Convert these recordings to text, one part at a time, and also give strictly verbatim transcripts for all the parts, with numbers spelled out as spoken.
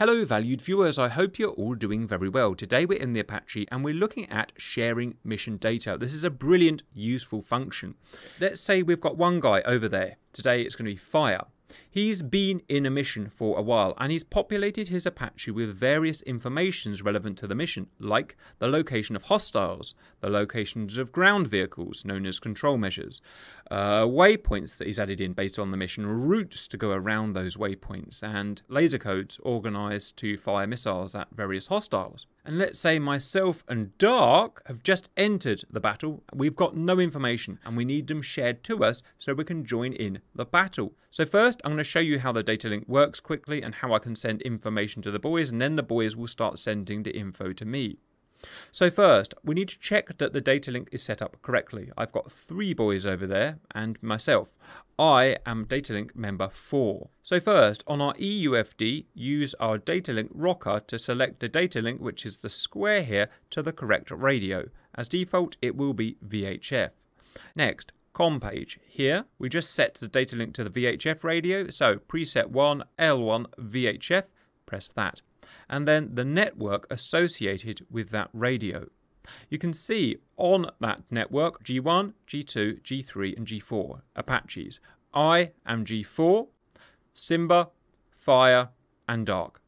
Hello valued viewers, I hope you're all doing very well. Today we're in the Apache and we're looking at sharing mission data. This is a brilliant, useful function. Let's say we've got one guy over there. Today it's going to be Fire. He's been in a mission for a while and he's populated his Apache with various informations relevant to the mission, like the location of hostiles, the locations of ground vehicles known as control measures, uh, waypoints that he's added in based on the mission, routes to go around those waypoints, and laser codes organized to fire missiles at various hostiles. And let's say myself and Dark have just entered the battle. We've got no information and we need them shared to us so we can join in the battle. So first I'm going to show you how the data link works quickly and how I can send information to the boys, and then the boys will start sending the info to me. So first we need to check that the data link is set up correctly. I've got three boys over there and myself. I am data link member four. So first, on our E U F D, use our data link rocker to select the data link, which is the square here, to the correct radio. As default, it will be V H F. Next, com page. Here, we just set the data link to the V H F radio. So preset one, L one, V H F, press that. And then the network associated with that radio. You can see on that network G one, G two, G three and G four Apaches. I am G four, Simba, Fire and Dark.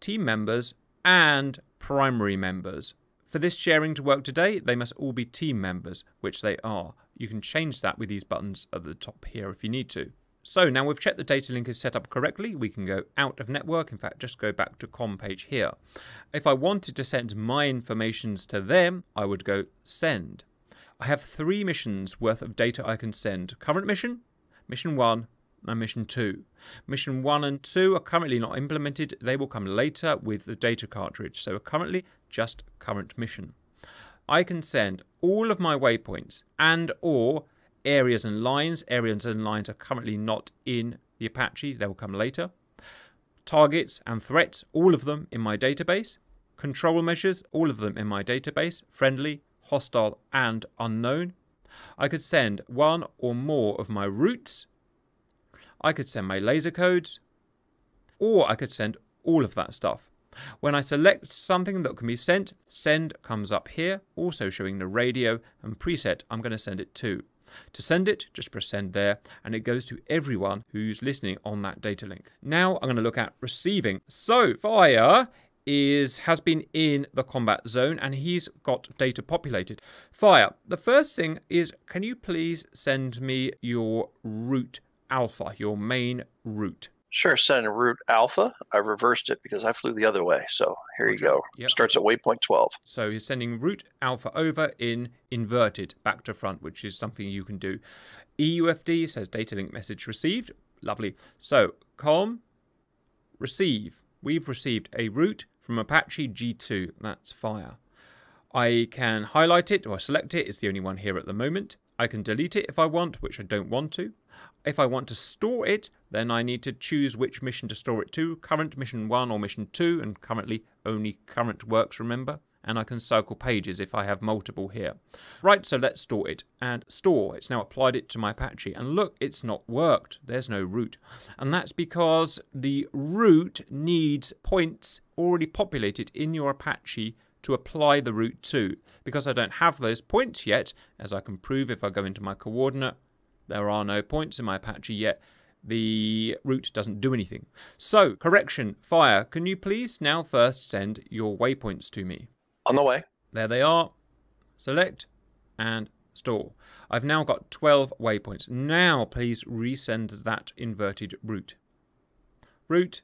Team members and primary members. For this sharing to work today, they must all be team members, which they are. You can change that with these buttons at the top here if you need to. So now we've checked the data link is set up correctly, we can go out of network, in fact just go back to com page here. If I wanted to send my informations to them, I would go send. I have three missions worth of data I can send. Current mission, mission one and mission two. Mission one and two are currently not implemented, they will come later with the data cartridge, so currently just current mission. I can send all of my waypoints and or areas and lines. Areas and lines are currently not in the Apache. They will come later. Targets and threats, all of them in my database. Control measures, all of them in my database. Friendly, hostile and unknown. I could send one or more of my routes. I could send my laser codes. Or I could send all of that stuff. When I select something that can be sent, send comes up here, also showing the radio and preset I'm going to send it to. To send it, just press send there, and it goes to everyone who's listening on that data link. Now I'm going to look at receiving. So Fire is has been in the combat zone, and he's got data populated. Fire, the first thing is, can you please send me your route alpha, your main route? Sure, send a route alpha. I reversed it because I flew the other way. So here you go. Yep. Starts at waypoint twelve. So he's sending route alpha over in inverted back to front, which is something you can do. E U F D says data link message received. Lovely. So com receive. We've received a route from Apache G two. That's Fire. I can highlight it or select it. It's the only one here at the moment. I can delete it if I want, which I don't want to. If I want to store it, then I need to choose which mission to store it to. Current mission one or mission two, and currently only current works, remember. And I can circle pages if I have multiple here. Right, so let's store it. And store, it's now applied it to my Apache. And look, it's not worked. There's no route. And that's because the route needs points already populated in your Apache to apply the route to. Because I don't have those points yet, as I can prove if I go into my coordinate, there are no points in my Apache yet. The route doesn't do anything. So, correction, Fire, can you please now first send your waypoints to me? On the way. There they are. Select and store. I've now got twelve waypoints. Now, please resend that inverted route. Route,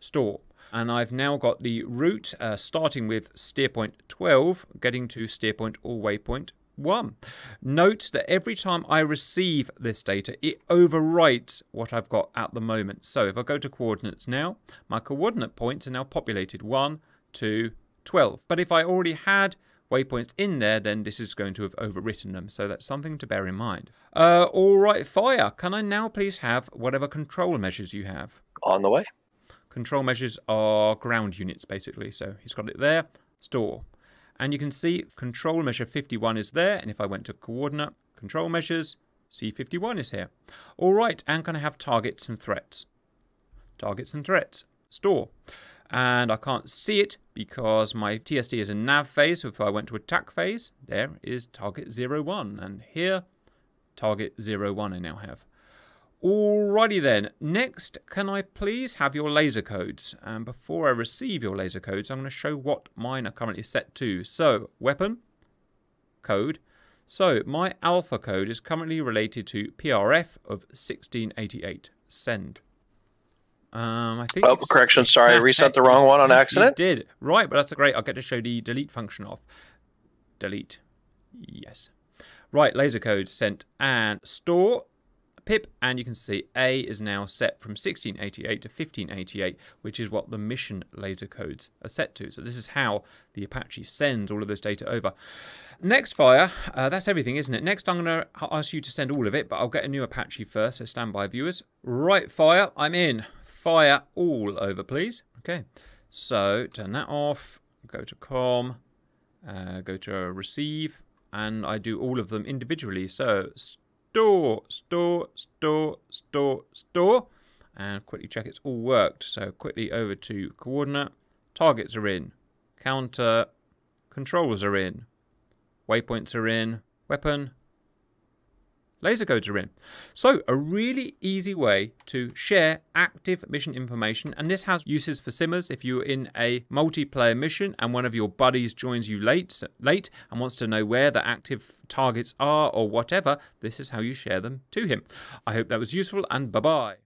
store. And I've now got the route uh, starting with steer point twelve, getting to steer point or waypoint one. Note that every time I receive this data, it overwrites what I've got at the moment. So if I go to coordinates now, my coordinate points are now populated one, two, twelve. But if I already had waypoints in there, then this is going to have overwritten them. So that's something to bear in mind. Uh, all right, Fire, can I now please have whatever control measures you have? On the way. Control measures are ground units, basically. So he's got it there. Store. And you can see control measure fifty-one is there. And if I went to coordinate, control measures, C fifty-one is here. All right. And can I have targets and threats? Targets and threats. Store. and I can't see it because my T S D is in nav phase. So if I went to attack phase, there is target zero one, and here target zero one I now have. Alrighty then, next, can I please have your laser codes? And before I receive your laser codes, I'm going to show what mine are currently set to. So, weapon, code. So, my alpha code is currently related to P R F of sixteen eighty-eight. Send. Um, I think. Oh, correction, sorry, I reset the wrong one on accident. You did. Right, but that's great. I'll get to show the delete function off. Delete. Yes. Right, laser code sent and store. Pip, and you can see A is now set from sixteen eighty-eight to fifteen eighty-eight, which is what the mission laser codes are set to. So this is how the Apache sends all of this data over. Next fire, uh, that's everything, isn't it? Next, I'm going to ask you to send all of it, but I'll get a new Apache first, so stand by, viewers. Right, fire, I'm in. Fire all over, please. Okay, so turn that off, go to com, uh, go to receive, and I do all of them individually. So store, store, store, store, store, and quickly check it's all worked. So quickly over to coordinate, targets are in, counter, controls are in, waypoints are in, weapon, laser codes are in. So a really easy way to share active mission information, and this has uses for simmers. If you're in a multiplayer mission and one of your buddies joins you late, late and wants to know where the active targets are or whatever, this is how you share them to him. I hope that was useful, and bye-bye.